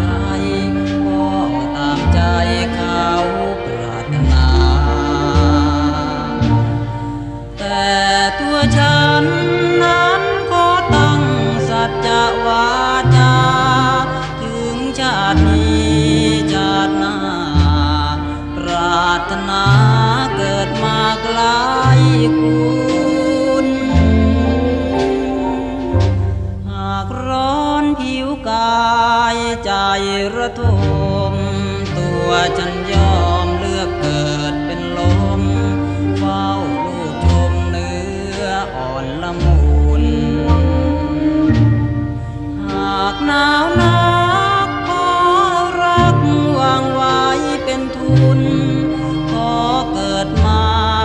ก็ตามใจเขาปรารถนาแต่ตัวฉันนั้นก็ตั้งสัจจะวาจาถึงชาตินี้ชาติหน้าปรารถนาเกิดมาไกลคุณหากร้อนผิวกายใจระทมตัวฉันยอมเลือกเกิดเป็นลมเฝ้าลูกชมเนื้ออ่อนละมุนหากหนาวนักขอรักวางไว้เป็นทุนขอเกิดมา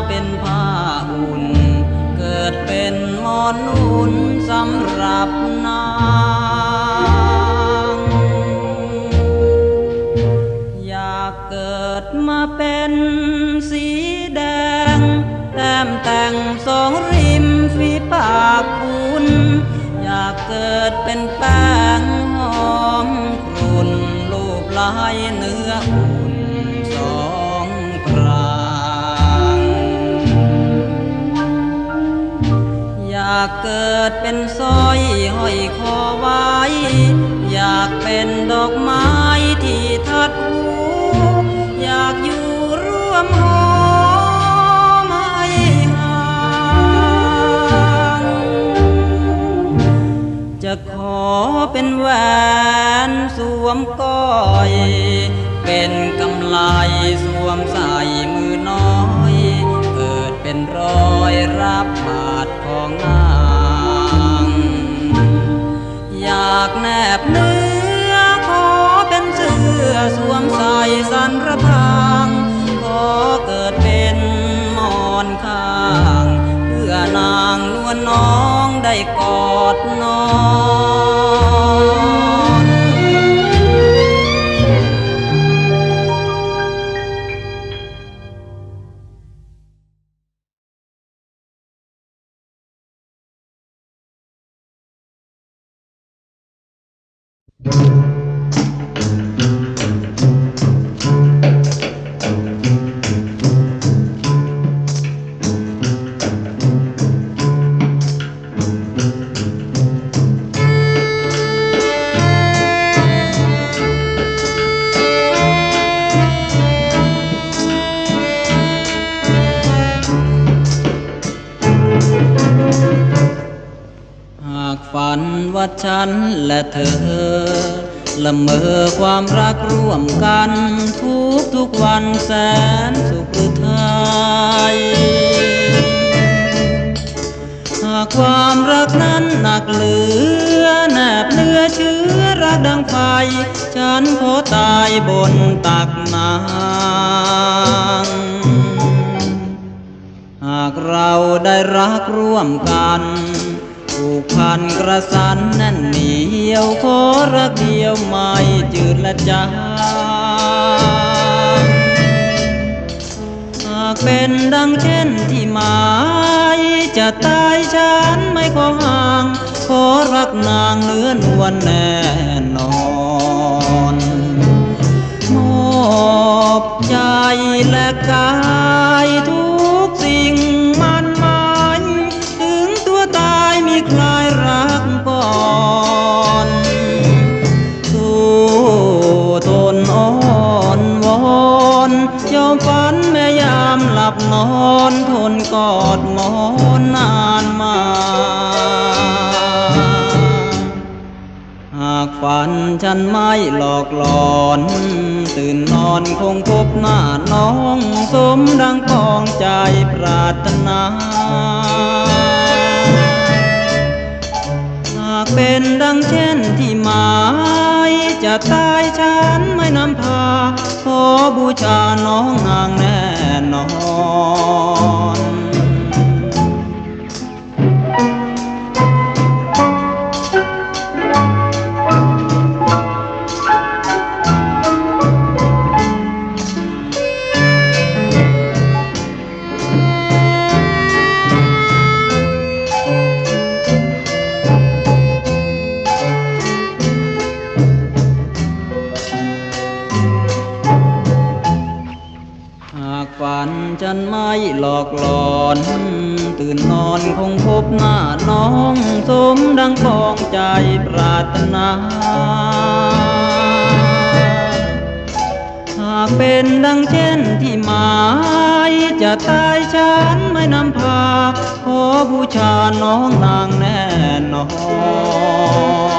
เป็นผ้าอุ่นเกิดเป็นมอนอุ่นสำหรับนางอยากเกิดมาเป็นสีแดงแต้มแต่งสองริมฝีปากคุณอยากเกิดเป็นแป้งหอมกรุ่นรูปลายเนื้ออุ่นสองปรางอยากเกิดเป็นสร้อยห้อยคอไว้อยากเป็นดอกไม้ที่ทัดหูอยากอยู่ร่วมหอมให้ห่างจะขอเป็นแหวนสวมก้อยเป็นกำไลสวมใส่มือน้อยเกิดเป็นรอยรับบาดของนางอยากแนบเนื้อขอเป็นเสื้อสวมใส่สันระพางขอเกิดเป็นมอนข้างเพื่อนางนวลน้องได้กอดน้องฉันและเธอละเมอความรักร่วมกันทุกวันแสนสุขฤทัยหากความรักนั้นหนักเหลือแนบเนื้อเชื้อรักดังไฟฉันขอตายบนตักนางหากเราได้รักร่วมกันผูกพันกระสันแน่นเหนียวขอรักเดียวไม่จืดละจางหากเป็นดังเช่นที่หมายจะตายฉันไม่ขอห่างขอรักนางเนื้อนวลแน่นอนมอบใจและกายทุกสิ่งมันใครรักก่อนสู้ทนอ่อนวอนยอมฝันแม้ยามหลับนอนทนกอดหมอนนานมาหากฝันฉันไม่หลอกหลอนตื่นนอนคงพบหน้าน้องสมดังพ้องใจปรารถนาหากเป็นดังเช่นที่หมายจะตายฉันไม่นำพาขอบูชาน้องนางแน่นอน นั้นไม่หลอกหลอนตื่นนอนคงพบหน้าน้องสมดังปองใจปรารถนาหากเป็นดังเช่นที่หมายจะตายฉันไม่นำพาขอบูชาน้องนางแน่นอน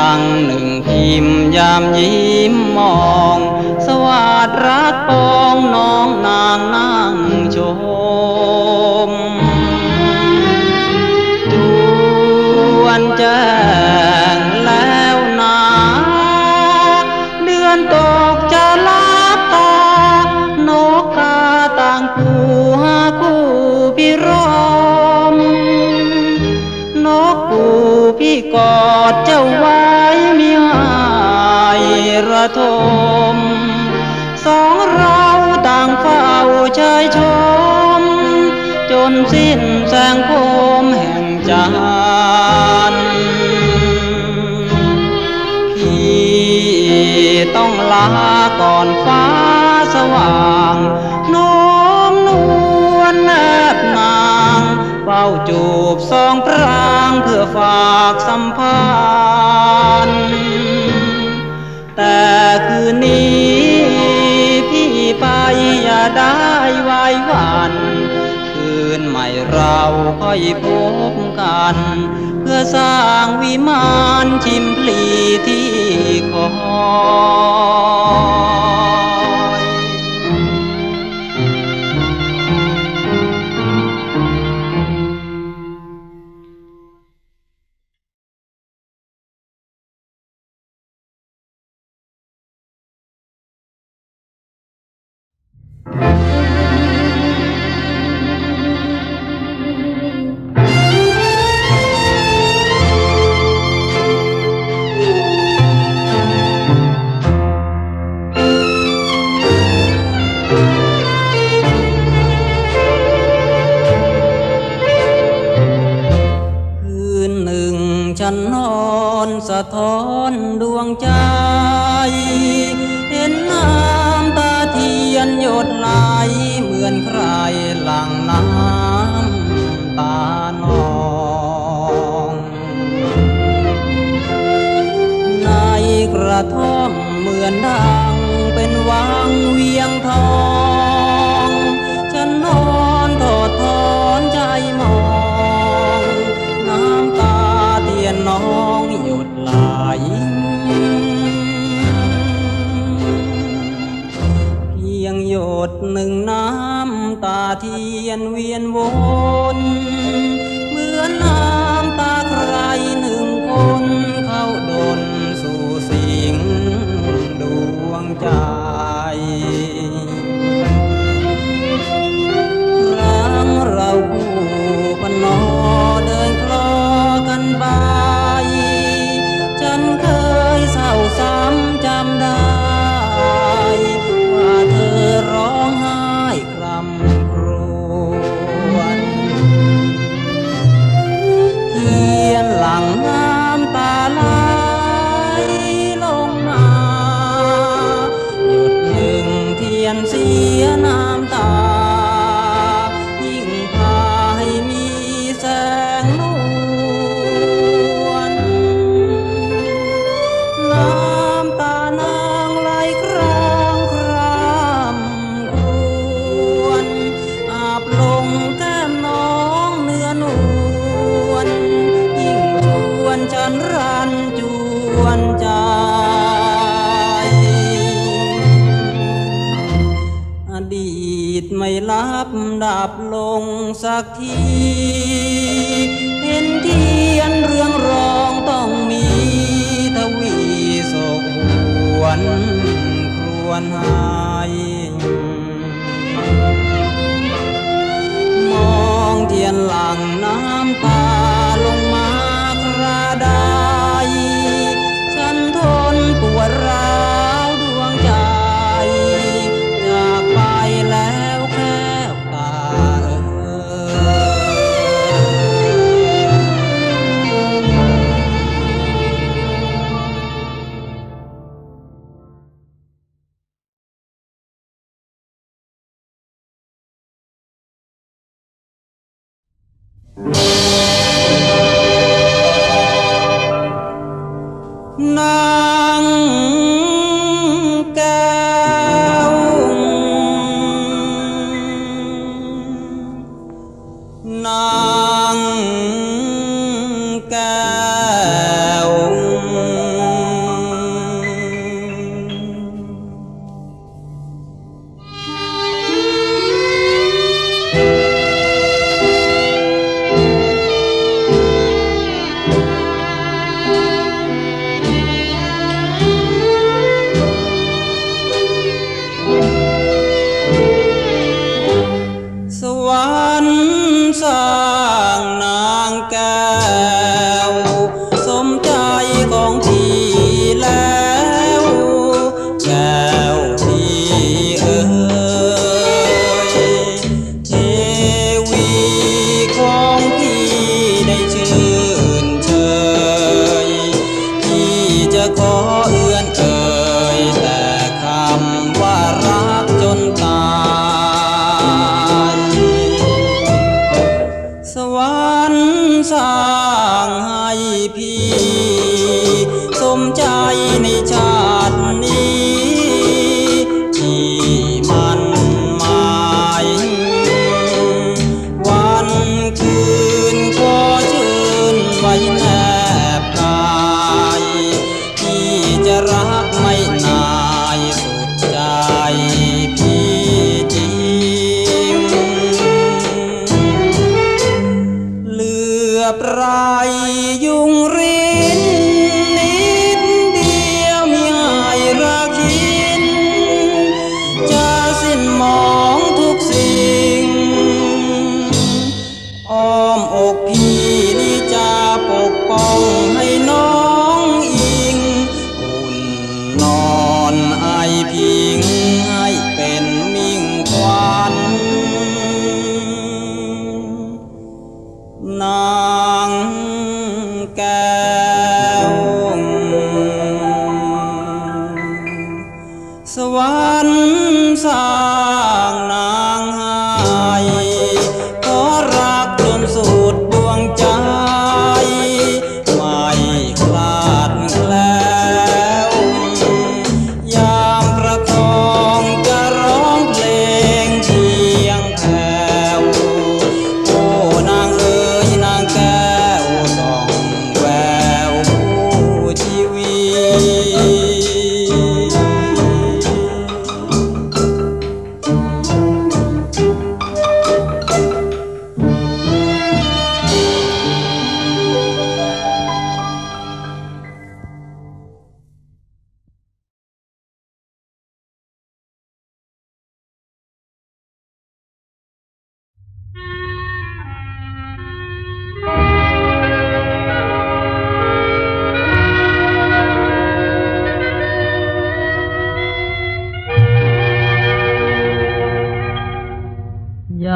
ดังหนึ่งพิมพ์ยามยิ้มมองสวัสดิ์รักปองน้องนางนั่งชมจวนแจ้งแล้วนาเดือนตกจะลาตานกกาต่างคู่หาคู่พิรมนกคู่พี่กอดเจ้าไว้มีหายระทมสองเราต่างเฝ้าชายชมจนสิ้นแสงโคมแห่งจันทร์พี่ต้องลาก่อนฟ้าสว่างน้องนวลแนบนางเฝ้าจูบสองพรางเพื่อฝากสัมพันธ์แต่คืนนี้พี่ไปอย่าได้ไว้วันคืนใหม่เราค่อยพบกันเพื่อสร้างวิมานชิมพลีที่คอยนอนสะท้อนดวงใจเห็นน้ำตาเทียนหยดไหลเหมือนใครหลั่งน้ำตานองในกระท่อมเหมือนดังเป็นวังเวียงทองฉันนอนทอดทอนใจมองน้ำตาน้องหยดไหลเพียงหยดหนึ่งน้ำตาเทียนเวียนวนเหมือนน้ำตาใครหนึ่งคนเข้าดลสู่สิงดวงใจครั้งเราคู่พนอเดินคลอกันไปฉันเคยเศร้าซ้ำจำได้ว่าเธอร้องไห้คร่ำครวญเทียนหลังน้ำตาไหลลงมาหยดหนึ่งเทียนเสียน้ำตายิ่งพาให้มีแสงรันจวนใจอดีตไม่ลับดับลงสักทีเห็นเทียนเรื่องรองต้องมีทวีโศกหวนครวญหายมองเทียนหลังน้ำตาลงมาฉันทนปวดร้าวดวงใจจากไปแล้วแค่ตาเอ่นางแก้ว นสร้างให้พี่สมใจในชาตินี้ที่มันหมายวันคืนก็ชื่นไว้แนบกายที่จะรักไม่นายสุดใจพี่จริงเหลือปลายยุงรินสวรรค์สร้างนางให้ขอรักจนสุดดวงใจไม่คลาดแคล้วอยามประคองจะร้องเพลงเพียงแถวโอ้นางเอ๋ยนางแก้วส่องแววผู้ชีวิตย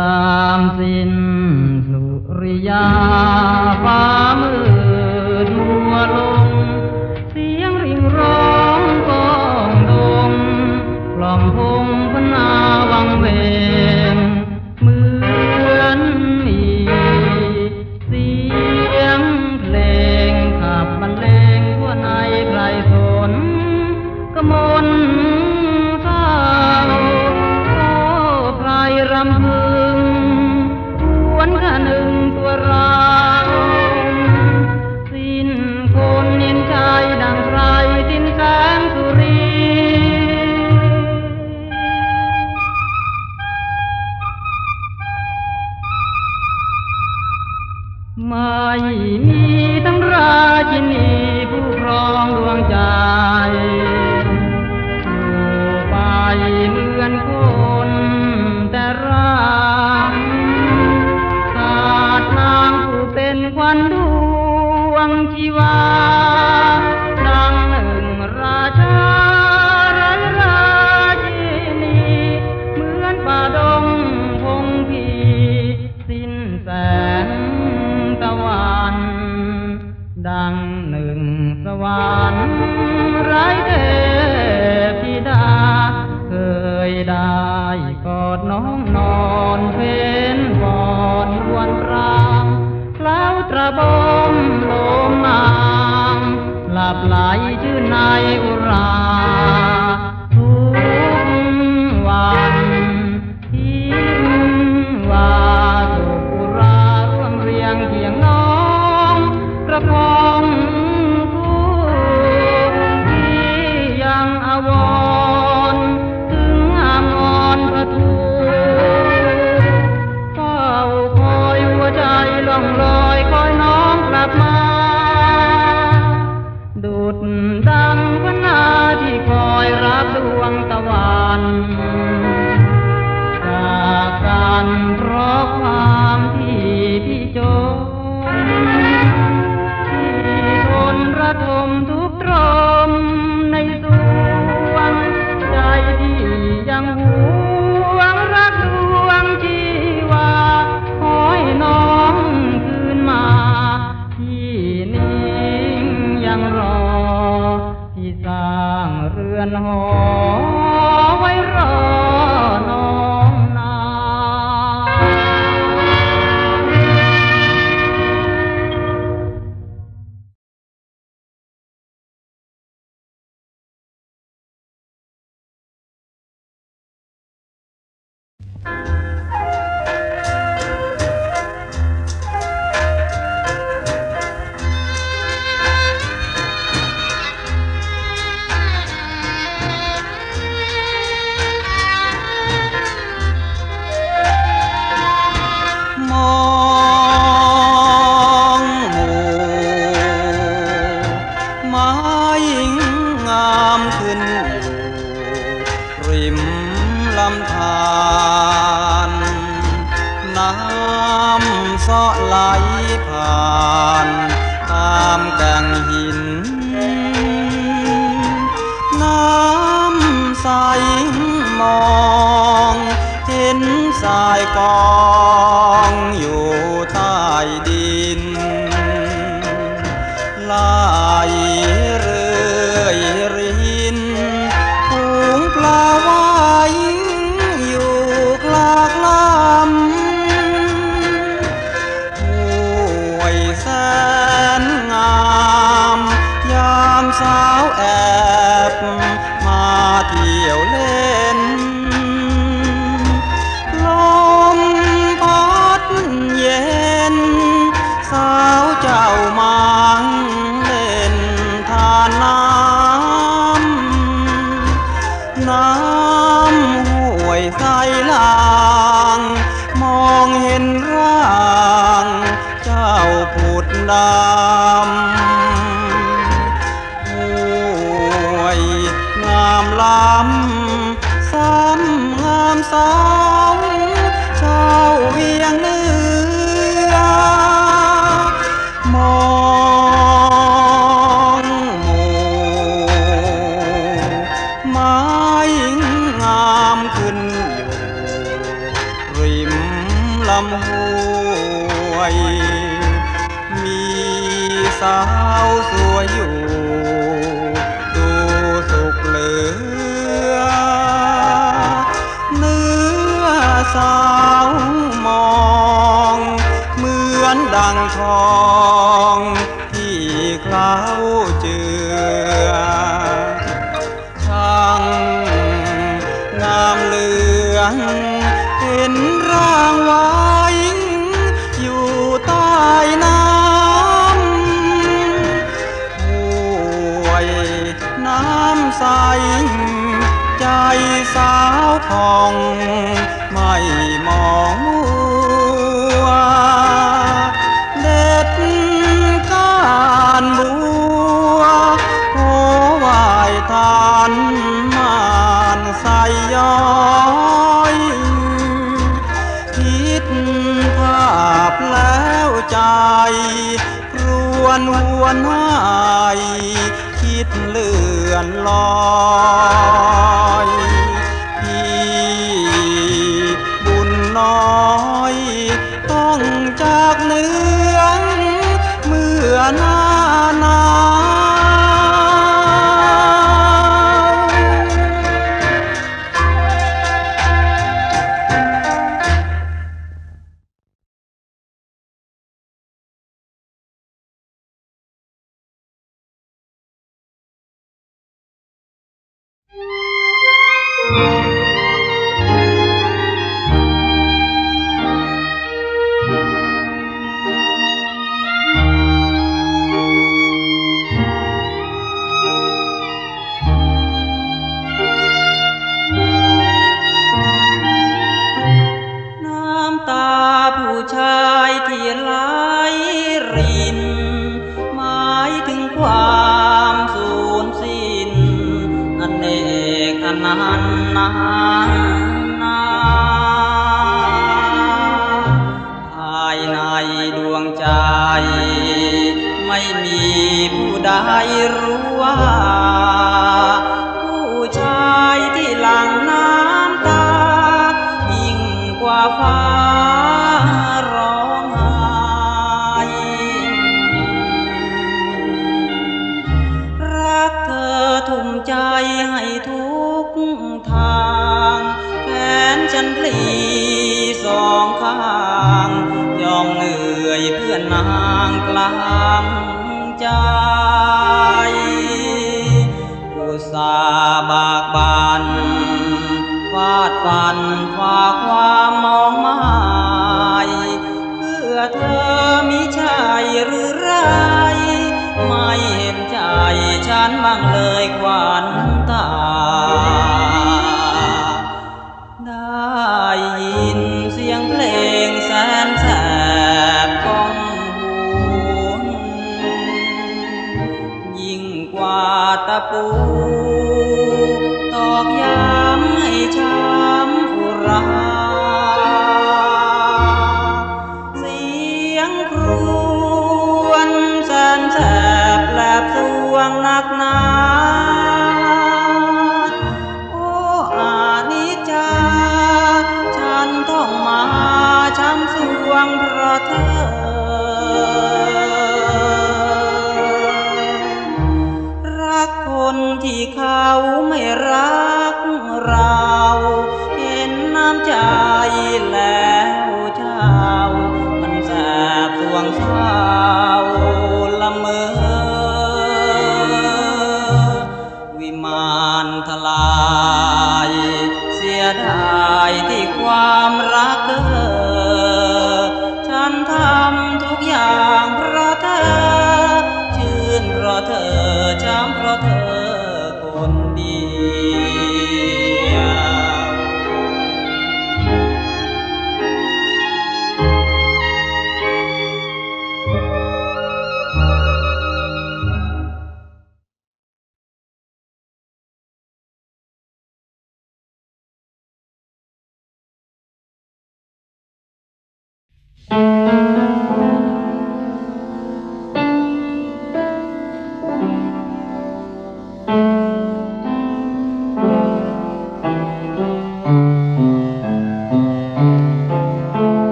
ามสิ้นสุริยาฟ้ามืดมัวลงเสียงริ่งร้องก้องดงกล่อมพงพนาวังเวงเหมือนมีเสียงเพลงขับบรรเลงทั่วในไพรสนกมลเศร้าโอ้ไพรรำพึงหนึ่งตัวเราสิ้นคนเย็นใจดังไรสิ้นแสงสุรีไม่มีทั้งราชินีผู้ครองดวงใจอยู่ไปเหมือนคนแต่ราควันดวงชีวาดังหนึ่งราชาราชินีเหมือนป่าดงพงพีสิ้นแสงตะวันดังหนึ่งสวรรค์ไร้เทพธิดาเคยได้กอดน้องนอนเพ็ญบอนวันราแล้วตระบมลงนางหลับไหลชื่นในอุราทุกวันทิ้งว่าสุกุราร่วมเรียงเคียงน้องประคองผู้ที่ยังอาวรถึงอ่างอ่อนประทู ผ่านตามแก่งหินน้ำใสมองเห็นสายกองอยู่ใต้ดินไหลเรื่อยรินฝูงปลาว่ายอยู่กลากลำห้วยแสนงามยามสาวแอบมาเที่ยวเล่นลมพัดเย็นสาวเจ้ามาเล่นทานน้ำห้วยใสหลางมองเห็นร่างเจ้าผุดดำห้วยงามล้ำซ้ำงามสาวเจ้าเวียงเนื้อมองหมู่ไม้งามขึ้นอยู่ริมลำห้วยมีสาวสวยอยู่ดูสุขเหลือเนื้อสาวมองเหมือนดังทองที่เคล้าเจือช่างงามเหลือเห็นร่างไว้อยู่ใต้น้ำห้วยน้ำใสใจสาวผ่องไม่มองมัวเด็ดก้านบัวโหวายทานมานใสย้อยคิดภาพแล้วใจรวนหวนหายคิดเลื่อนลอยต้องจากเนื้อเมื่อหน้าหนาว นแสบแหลบสวงนักหนาโอ้อานิจจาฉันต้องมาช้ำสวงเพราะเธอรักคนที่เขาไม่รักเราเห็นน้ำใจแล้วเจ้ามันแสบสวงเศร้าละเมอวิมานทลายเสียดายที่ความรักเธอฉันทำทุกอย่างเพราะเธอชื่นเพราะเธอช้ำเพราะเธอคนดี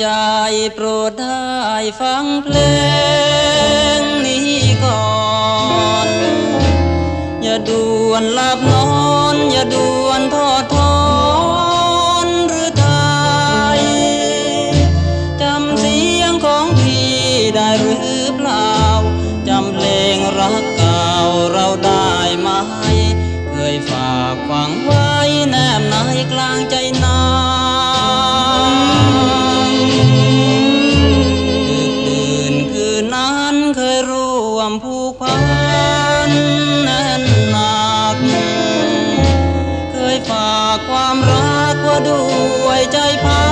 ใจโปรดได้ฟังเพลงนี้ก่อนอย่าด่วนหลับนอนอย่าด่วนทอดทอนหรือตายจำเสียงของพี่ได้หรือเปล่าจำเพลงรักเก่าเราได้ไหมเคยฝากฝังไว้แนบในกลางใจนาผูกพันแน่นหนักเคยฝากความรักว่าด้วยใจพั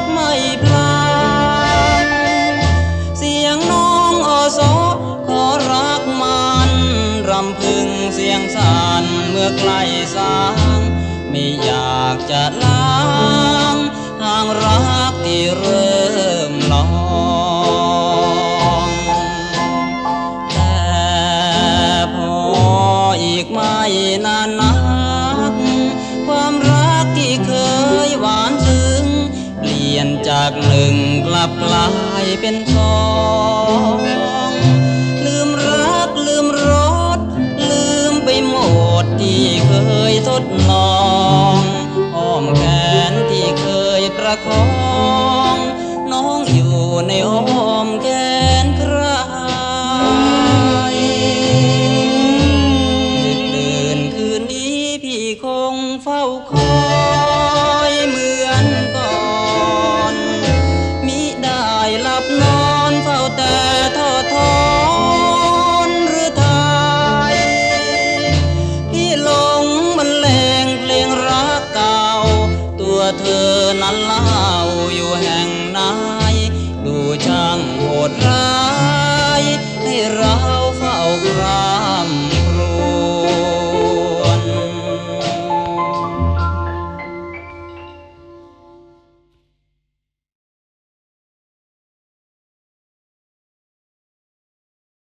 กไม่พลาดเสียงน้องอโศกขอรักมันรำพึงเสียงสั่นเมื่อใกล้สางไม่อยากจะล้างห่างรักที่เริ่มลอยอีกไม่นานนักความรักที่เคยหวานซึ้งเปลี่ยนจากหนึ่งกลับกลายเป็นสองลืมรักลืมรสลืมไปหมดที่เคยทดลองอ้อมแขนที่เคยประคองน้องอยู่ในอ้อมแขนใครคงเฝ้าคอยเหมือนก่อนมิได้หลับนอนเฝ้าแต่ทอดทอนหรือไทยที่หลงบรรเลงเพลงรักเก่าตัวเธอนั้น